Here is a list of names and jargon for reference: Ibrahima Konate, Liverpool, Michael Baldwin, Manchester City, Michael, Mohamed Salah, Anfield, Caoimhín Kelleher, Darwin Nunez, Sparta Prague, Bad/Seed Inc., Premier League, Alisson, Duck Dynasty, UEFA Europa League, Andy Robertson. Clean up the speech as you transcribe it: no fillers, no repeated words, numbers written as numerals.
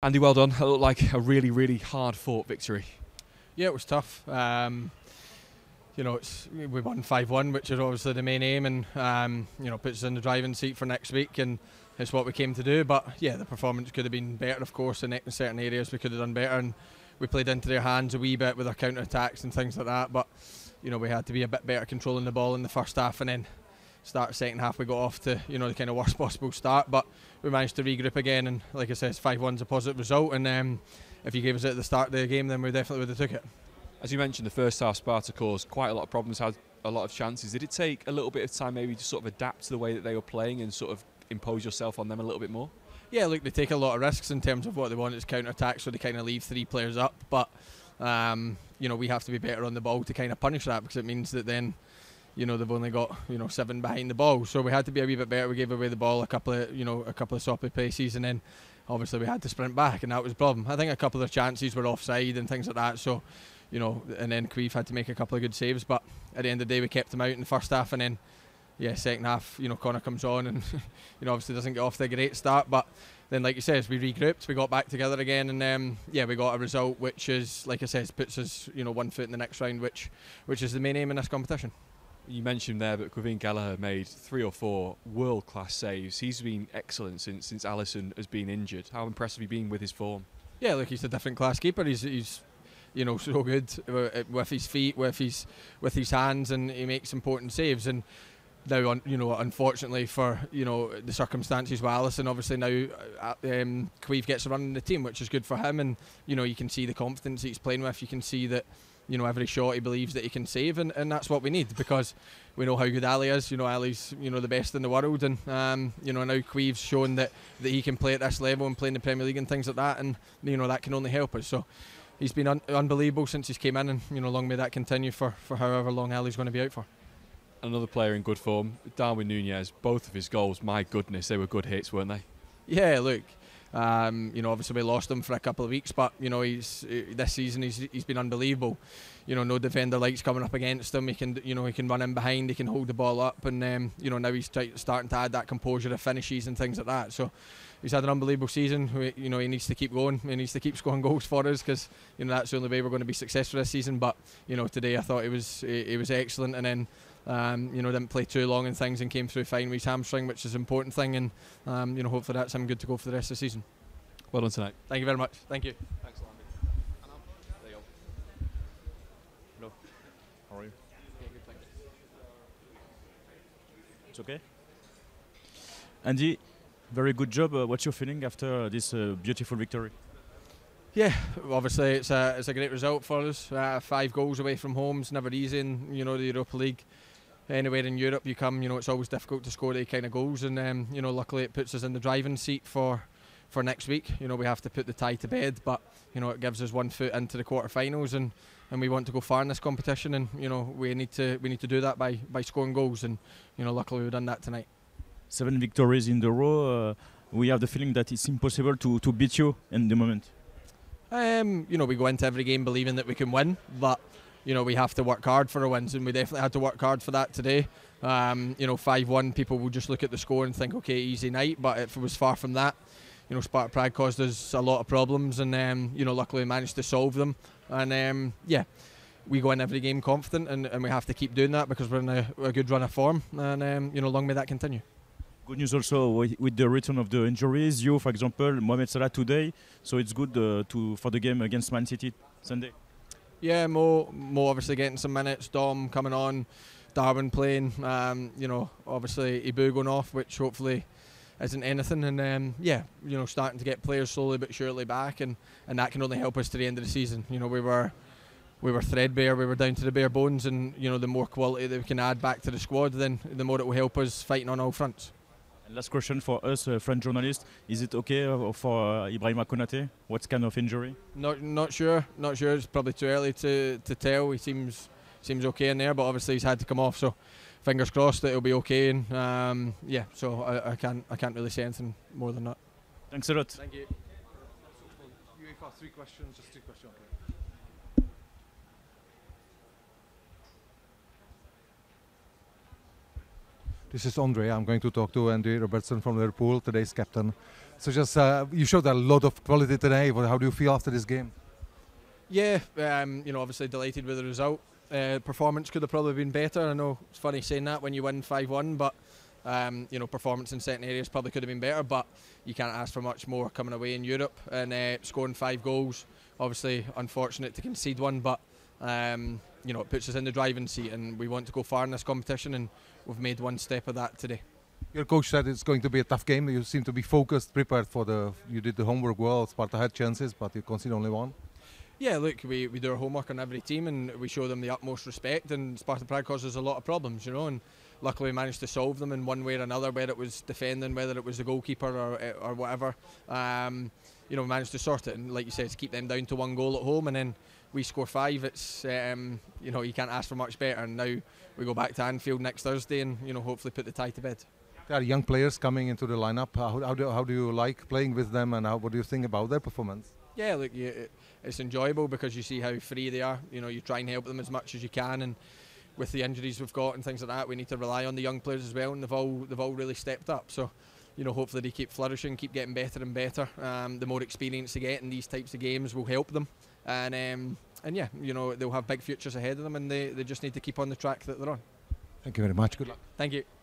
Andy, well done. It looked like a really, really hard-fought victory. Yeah, it was tough. You know, we won 5-1, which is obviously the main aim, and you know, puts us in the driving seat for next week, and it's what we came to do. But yeah, the performance could have been better, of course. In certain areas, we could have done better, and we played into their hands a wee bit with our counter attacks and things like that. But you know, we had to be a bit better controlling the ball in the first half, and then start second half we got off to, you know, the kind of worst possible start, but we managed to regroup again, and like I said, 5-1's a positive result, and if you gave us it at the start of the game, then we definitely would have took it. As you mentioned, the first half Sparta caused quite a lot of problems, had a lot of chances. Did it take a little bit of time maybe to sort of adapt to the way that they were playing and sort of impose yourself on them a little bit more? Yeah, look, they take a lot of risks in terms of what they want is counter-attack, so they kind of leave three players up, but you know, we have to be better on the ball to kind of punish that, because it means that then, you know, they've only got, you know, 7 behind the ball, so we had to be a wee bit better. We gave away the ball a couple of sloppy paces, and then obviously we had to sprint back, and that was the problem. I think a couple of chances were offside and things like that, so you know, and then Caoimhín had to make a couple of good saves, but at the end of the day, we kept them out in the first half, and then yeah, second half, you know, Connor comes on, and you know, obviously doesn't get off to a great start, but then like you said, we regrouped, we got back together again, and yeah, we got a result which is, like I said, puts us, you know, one foot in the next round, which is the main aim in this competition. You mentioned there, but Caoimhín Kelleher made 3 or 4 world-class saves. He's been excellent since Alisson has been injured. How impressive have you been with his form? Yeah, look, he's a different class keeper. He's you know, so good with his feet, with his hands, and he makes important saves. And now, you know, unfortunately for, you know, the circumstances with Alisson, obviously now Caoimhín gets a run in the team, which is good for him. And you know, you can see the confidence he's playing with. You can see that, you know, every shot he believes that he can save, and that's what we need, because we know how good Ali is. You know, Ali's, you know, the best in the world, and you know, now Caoimhín's shown that he can play at this level and play in the Premier League and things like that, and you know, that can only help us. So he's been unbelievable since he's came in, and you know, long may that continue for however long Ali's going to be out for. Another player in good form, Darwin Nunez. Both of his goals, my goodness, they were good hits, weren't they? Yeah, look, you know, obviously we lost him for a couple of weeks, but you know, this season he's been unbelievable. You know, no defender likes coming up against him. He can, you know, he can run in behind, he can hold the ball up, and you know, now he's starting to add that composure of finishes and things like that. So he's had an unbelievable season. You know, he needs to keep going. He needs to keep scoring goals for us, because you know, that's the only way we're going to be successful this season. But you know, today I thought he was excellent, and then you know, didn't play too long and things, and came through fine with his hamstring, which is an important thing, and you know, hopefully that's him good to go for the rest of the season. Well done tonight. Thank you very much. Thank you. Thanks, Andy. There you go. Hello. How are you? Yeah, good, thanks. It's okay. Andy, very good job. What's your feeling after this beautiful victory? Yeah, obviously it's a great result for us. 5 goals away from home is never easy, and you know, the Europa League. Anywhere in Europe you come, you know, it's always difficult to score these kind of goals, and you know, luckily it puts us in the driving seat for next week. You know, we have to put the tie to bed, but you know, it gives us one foot into the quarterfinals, and we want to go far in this competition, and you know, we need to do that by scoring goals, and you know, luckily we've done that tonight. 7 victories in a row. We have the feeling that it's impossible to beat you in the moment. You know, we go into every game believing that we can win, but you know, we have to work hard for our wins, and we definitely had to work hard for that today. You know, 5-1, people will just look at the score and think, okay, easy night, but it was far from that. You know, Sparta Prague caused us a lot of problems, and you know, luckily we managed to solve them. And yeah, we go in every game confident, and we have to keep doing that, because we're in a good run of form, and you know, long may that continue. Good news also with the return of the injuries. You, for example, Mohamed Salah today, so it's good for the game against Man City Sunday. Yeah, Mo obviously getting some minutes, Dom coming on, Darwin playing, you know, obviously Ibu going off, which hopefully isn't anything, and yeah, you know, starting to get players slowly but surely back, and that can only help us to the end of the season. You know, we were threadbare, we were down to the bare bones, and you know, the more quality that we can add back to the squad, then the more it will help us fighting on all fronts. And last question for us, French journalist, is it okay for Ibrahima Konate? What kind of injury? Not sure. It's probably too early to tell. He seems okay in there, but obviously he's had to come off. So fingers crossed that he'll be okay. And yeah, so I can't really say anything more than that. Thanks a lot. Thank you. You have 3 questions, just 2 questions. Okay. This is Andre. I'm going to talk to Andy Robertson from Liverpool, today's captain. So just, you showed a lot of quality today. How do you feel after this game? Yeah, you know, obviously delighted with the result. Performance could have probably been better. I know it's funny saying that when you win 5-1, but you know, performance in certain areas probably could have been better, but you can't ask for much more coming away in Europe and scoring 5 goals. Obviously unfortunate to concede one, but you know, it puts us in the driving seat, and we want to go far in this competition, and we've made one step of that today. Your coach said it's going to be a tough game. You seem to be focused, prepared for the... You did the homework well. Sparta had chances, but you conceded only one. Yeah, look, we do our homework on every team, and we show them the utmost respect, and Sparta Prague causes a lot of problems, you know, and luckily we managed to solve them in one way or another, whether it was defending, whether it was the goalkeeper or whatever. You know, we managed to sort it, and like you said, to keep them down to 1 goal at home, and then we score 5. It's, you know, you can't ask for much better, and now we go back to Anfield next Thursday and, you know, hopefully put the tie to bed. There are young players coming into the lineup. How do you like playing with them, and what do you think about their performance? Yeah, look, it's enjoyable because you see how free they are. You know, you try and help them as much as you can, and with the injuries we've got and things like that, we need to rely on the young players as well, and they've all really stepped up. So, you know, hopefully they keep flourishing, keep getting better and better. The more experience they get in these types of games will help them, and yeah, you know, they'll have big futures ahead of them, and they just need to keep on the track that they're on. Thank you very much. Good luck. Thank you.